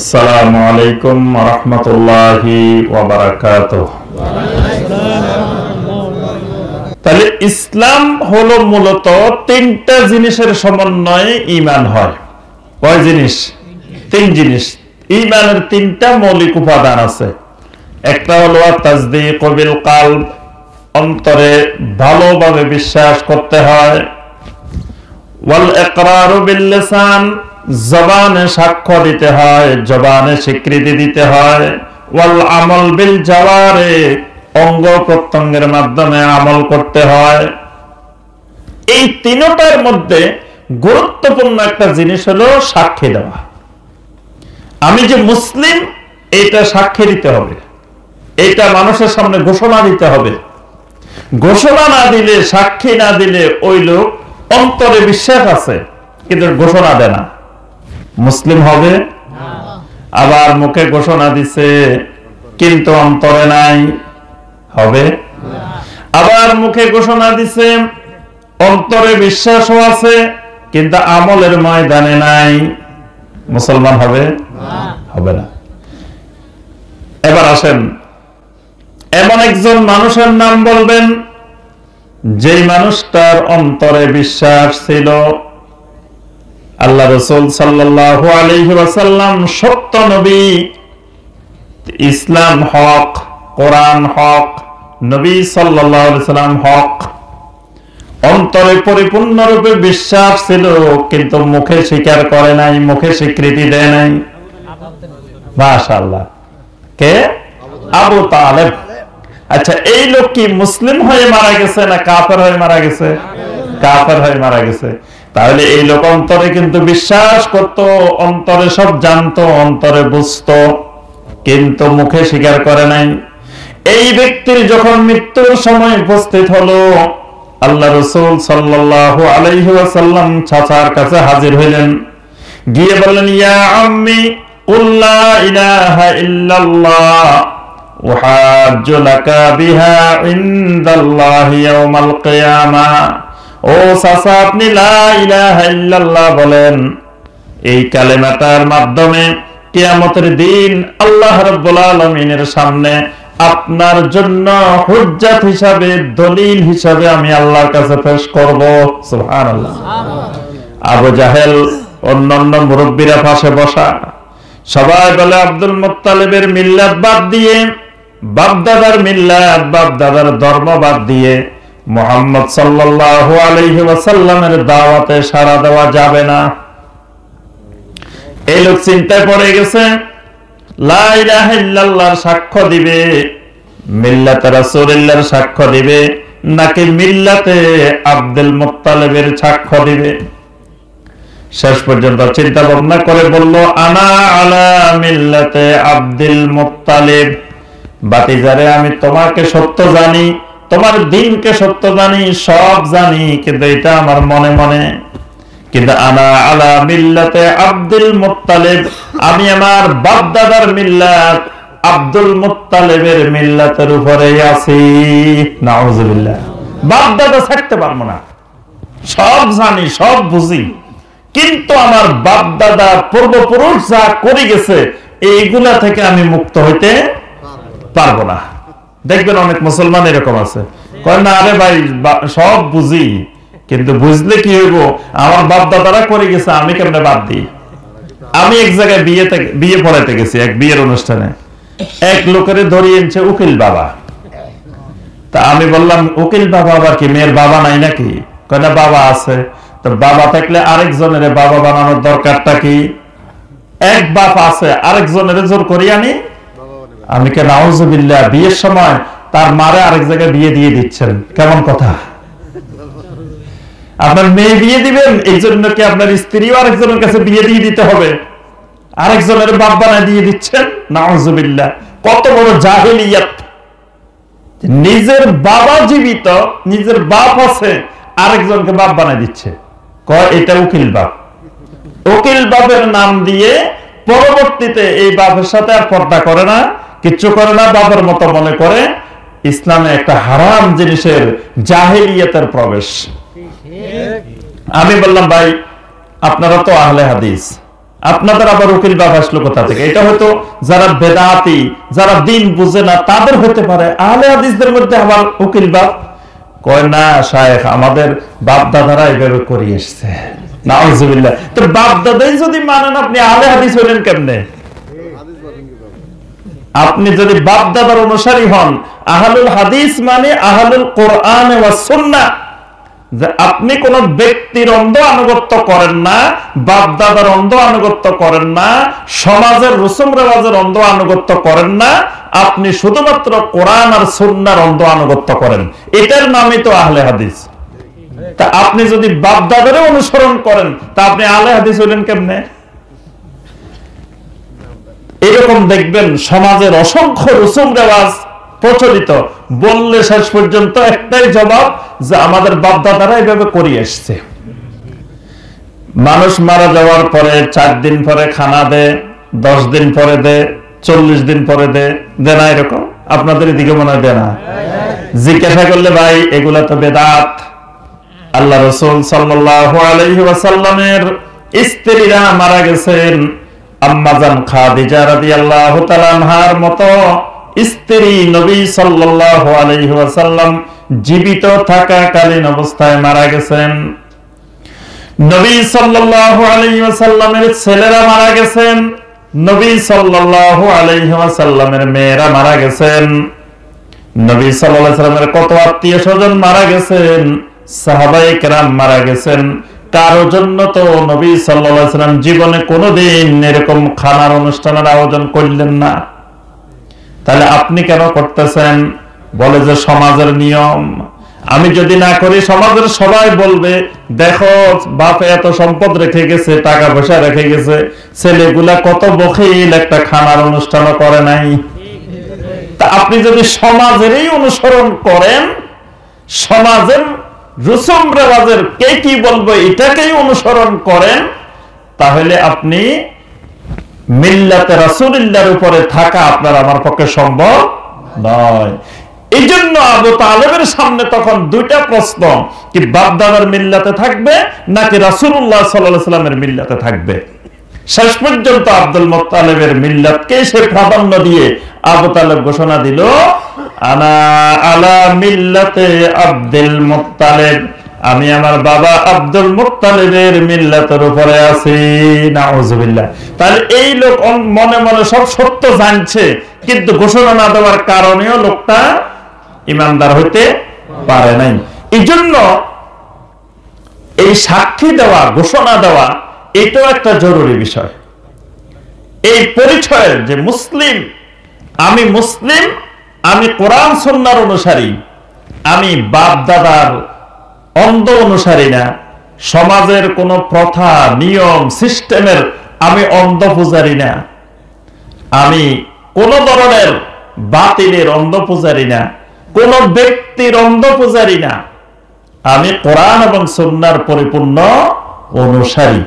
আসসালামু আলাইকুম ওয়া রাহমাতুল্লাহি ওয়া বারাকাতুহু। তাহলে ইসলাম হলো মূলত তিনটা জিনিসের সমন্বয়ে ঈমান হয়। কয় জিনিস? তিন জিনিস। ঈমানের তিনটা মৌলিক উপাদান আছে। একটা হলো তাসদীক বিল কলব, অন্তরে ভালোভাবে বিশ্বাস করতে হয়। ওয়াল ইকরার বিল লিসান, জবানে সাক্ষ্য দিতে হয়, জবানে স্বীকৃতি দিতে হয়। ওয়াল আমল বিল জাওয়ারে, অঙ্গ প্রত্যঙ্গের মাধ্যমে আমল করতে হয়। এই তিনটার মধ্যে গুরুত্বপূর্ণ একটা জিনিস হলো সাক্ষী দেওয়া। আমি যে মুসলিম এটা সাক্ষী দিতে হবে, এটা মানুষের সামনে ঘোষণা দিতে হবে। ঘোষণা না দিলে, সাক্ষী না দিলে ওই লোক অন্তরে বিশ্বাস আছে কিন্তু ঘোষণা দেয় না, মুসলিম হবে। আবার মুখে ঘোষণা দিছে কিন্তু অন্তরে নাই, হবে। আবার মুখে ঘোষণা দিছে, অন্তরে বিশ্বাসও আছে কিন্তু আমলের ময়দানে নাই, মুসলমান হবে? হবে না। এবার আসেন, এমন একজন মানুষের নাম বলবেন যেই মানুষটার অন্তরে বিশ্বাস ছিল। আল্লাহ রাসূল সাল্লাল্লাহু আলাইহি ওয়াসাল্লাম সত্য নবী, ইসলাম হক, কোরআন হক, নবী সাল্লাল্লাহু আলাইহি ওয়াসাল্লাম হক, অন্তরে পরিপূর্ণরূপে বিশ্বাস ছিল কিন্তু মুখে স্বীকার করে নাই, মুখে স্বীকৃতি দেয় নাই। মাশাআল্লাহ, কে? আবু তালেব। আচ্ছা, এই লোক কি মুসলিম হয়ে মারা গেছে না কাফের হয়ে মারা গেছে? কাফের হয়ে মারা গেছে। তাহলে এই লোক অন্তরে কিন্তু বিশ্বাস করত, অন্তরে সব জানতো, অন্তরে বুঝতো, কিন্তু মুখে স্বীকার করে নাই। এই ব্যক্তির যখন মৃত্যুর সময় উপস্থিত হলো, আল্লাহ রাসূল সাল্লাল্লাহু আলাইহি ওয়াসাল্লাম চাচার কাছে হাজির হইলেন, গিয়ে বললেন, ইয়া আম্মি কুল লা ইলাহা ইল্লাল্লাহ উহাজ্জু লাকা বিহা ইনদাল্লাহি ইয়াউমাল কিয়ামাহ। ও চাচা, আপনি লা ইলাহা ইল্লাল্লাহ বলেন, এই কালেমাটার মাধ্যমে কিয়ামতের দিন আল্লাহ রাব্বুল আলামিনের সামনে আপনার জন্য হুজ্জাত হিসাবে, দলিল হিসাবে আমি আল্লাহর কাছে পেশ করব। সুবহানাল্লাহ। আবু জাহেল, অন্যান্য মুরব্বীরা পাশে বসা, সবাই বলে আব্দুল মুত্তালিবের মিল্লাত বাদ দিয়ে, বাপ-দাদার মিল্লাত, বাপ-দাদার ধর্ম বাদ দিয়ে মুহাম্মদ সাল্লাল্লাহু আলাইহি ওয়াসাল্লামের দাওয়াতে সাড়া দেওয়া যাবে না। এই লোক চিন্তায় পড়ে গেছে, লা ইলাহা ইল্লাল্লাহর সাক্ষ্য দিবে, মিল্লাতে রাসূলুল্লাহর সাক্ষ্য দিবে, নাকি মিল্লাতে আব্দুল মুত্তালিবের সাক্ষ্য দিবে। শেষ পর্যন্ত চিন্তা ভাবনা করে বলল, আনা আলা মিল্লাতে আব্দুল মুত্তালিব। বাতিজারে, আমি তোমাকে সত্য জানি, তোমার দ্বীনকে সত্য জানি, সব জানি, কিন্তু এটা আমার মনে মনে। কিন্তু আনা আলা মিল্লাতে আব্দুল মুত্তালিব, আমি আমার বাপ দাদার মিল্লাত আব্দুল মুত্তালিবের মিল্লাতের উপরে আছি। নাউজুবিল্লাহ। বাপ দাদা থাকতে পারবো না, সব জানি, সব বুঝি, কিন্তু আমার বাপ দাদা পূর্বপুরুষ যা করে গেছে এইগুলা থেকে আমি মুক্ত হইতে পারবো না। দেখবেন অনেক মুসলমান এরকম আছে, কয় না আরে ভাই সব বুঝি, কিন্তু বুঝলে কি হইব, আমার বাপ দাদারা করে গেছে, আমি কেমনে বাদ দিই। আমি এক জায়গায় বিয়ে পড়াইতে গেছি, এক বিয়ের অনুষ্ঠানে এক লোকের ধরিয়ে এনেছে উকিল বাবা। তা আমি বললাম, উকিল বাবা আবার কি, মেয়ের বাবা নাই নাকি? কয় না বাবা আছে। তো বাবা থাকলে আরেকজনের বাবা বানানোর দরকারটা কি? এক বাপ আছে, আরেকজনের জোর করি আমি কে? নাউজুবিল্লাহ। বিয়ের সময় তার মারে আরেক জায়গায় বিয়ে দিয়ে দিচ্ছেন, কেমন কথা? আপনার মেয়ে বিয়ে দিবেন, এই জন্য কি আপনার স্ত্রীও আরেকজনের কাছে বিয়ে দিয়ে দিতে হবে? আরেকজনের বাপ বানায় দিয়ে দিচ্ছেন। নাউজুবিল্লাহ, কত বড় জাহেলিয়াত! নিজের বাবা জীবিত, নিজের বাপ আছে, আরেকজনকে বাপ বানায় দিচ্ছে, কয় এটা উকিল বাপ। উকিল বাপের নাম দিয়ে পরবর্তীতে এই বাপের সাথে আর পর্দা করে না, কিচ্ছু করে না, বাপের মতো মনে করে। ইসলামে একটা হারাম জিনিসের, জাহেলিয়াতের প্রবেশ। আমি বললাম, ভাই আপনারা তো আহলে হাদিস, আপনাদের আবার উকিল বাপ আসলো কোথা থেকে? এটা হয়তো যারা বেদাতি, যারা দিন বুঝে না তাদের হতে পারে। আহলে হাদিসদের মধ্যে আবার উকিল বাপ কয় না শায়েখ, আমাদের বাপ দাদারা এভাবে করে এসছে। নাউজুবিল্লাহ। তো বাপ দাদাই যদি মানেন আপনি আহলে হাদিস হলেন কেমনে? আপনি যদি বাপ দাদার অনুসারী হন, আহলুল হাদিস মানে আহলুল কোরআন ওয়াস সুন্নাহ। আপনি কোন ব্যক্তির অন্ধ আনুগত্য করেন না, বাপ দাদার অন্ধ আনুগত্য করেন না, সমাজের রসম রেওয়াজের অন্ধ আনুগত্য করেন না, আপনি শুধুমাত্র কোরআন আর সুন্নাহর অন্ধ আনুগত্য করেন। এটার নামই তো আহলে হাদিস। তা আপনি যদি বাপ দাদারে অনুসরণ করেন, তা আপনি আহলে হাদিস হলেন কেমনে? এরকম দেখবেন সমাজের অসংখ্য রসম রেওয়াজ প্রচলিত, বললে শেষ পর্যন্ত একটাই জবাব যে আমাদের বাপদাদারা এভাবে করে আসছে। মানুষ মারা যাওয়ার পরে ৪ দিন পরে খানা দে, ১০ দিন পরে দে, ৪০ দিন পরে দে, দেয় না? এরকম আপনাদের এদিকে মনে হয় দেয় না? জিজ্ঞাসা করলে ভাই এগুলা তো বেদাত। আল্লাহ রাসূল সাল্লাল্লাহু আলাইহি ওয়াসাল্লামের স্ত্রীরা মারা গেছেন, আম্মাজান খাদিজা রাদিয়াল্লাহু তাআলা আনহার মতো স্ত্রী নবী সাল্লাল্লাহু আলাইহি ওয়াসাল্লাম জীবিত থাকাকালীন অবস্থায় মারা গেছেন। নবী সাল্লাল্লাহু আলাইহি ওয়াসাল্লামের ছেলেরা মারা গেছেন, নবী সাল্লাল্লাহু আলাইহি ওয়াসাল্লামের মেয়েরা মারা গেছেন, নবী সাল্লাল্লাহু আলাইহি ওয়াসাল্লামের কত আত্মীয় স্বজন মারা গেছেন, সাহাবায়ে কেরাম মারা গেছেন। কারো জন্য তো নবী সাল্লাল্লাহু আলাইহি ওয়াসাল্লাম জীবনে কোনোদিন এরকম খানার অনুষ্ঠানের আয়োজন করলেন না। তাহলে আপনি কেন করতেছেন? বলে যে সমাজের নিয়ম, আমি যদি না করি সমাজের সবাই বলবে দেখো বাপে এত সম্পদ রেখে গেছে, টাকা পয়সা রেখে গেছে, ছেলেগুলা কত বখিল, একটা খানার অনুষ্ঠানও করে নাই। তা আপনি যদি সমাজেরই অনুসরণ করেন, সমাজের রসম রেওয়াজের কে কি বলবো এটাকেই অনুসরণ করেন, তাহলে আপনি মিল্লাতে রাসূলুল্লাহর উপরে থাকা আপনার আমার পক্ষে সম্ভব নয়। এইজন্য আবু তালেবের সামনে তখন দুইটা প্রশ্ন, কি বাপ দাদার মিল্লাতে থাকবে নাকি রাসূলুল্লাহ সাল্লাল্লাহু আলাইহি সাল্লামের মিল্লাতে থাকবে। শেষ পর্যন্ত আব্দুল মুত্তালিবের মিল্লাতকে সে প্রাধান্য দিয়ে আবু তালেব ঘোষণা দিল, আনা আলা মিল্লাতে আব্দুল মুত্তালিব, আমি আমার বাবা আব্দুল মুত্তালিবের মিল্লাতের উপরে আছি। নাউজুবিল্লাহ। তাহলে এই লোক মনে মনে সব সত্য জানছে, কিন্তু ঘোষণা না দেওয়ার কারণেও লোকটা ইমানদার হইতে পারে নাই। এইজন্য এই সাক্ষী দেওয়া, ঘোষণা দেওয়া, এটাও একটা জরুরি বিষয়। এই পরিচয়ের যে মুসলিম, আমি মুসলিম, আমি কোরআন সুন্নাহর অনুসারী, আমি বাপ দাদার অন্ধ অনুসারী না, সমাজের কোন প্রথা নিয়ম সিস্টেমের আমি অন্ধ পূজারী না, আমি কোন ধরনের বাতিলের অন্ধ পূজারী না, কোন ব্যক্তির অন্ধ পূজারী না, আমি কোরআন এবং সুন্নাহর পরিপূর্ণ অনুসারী।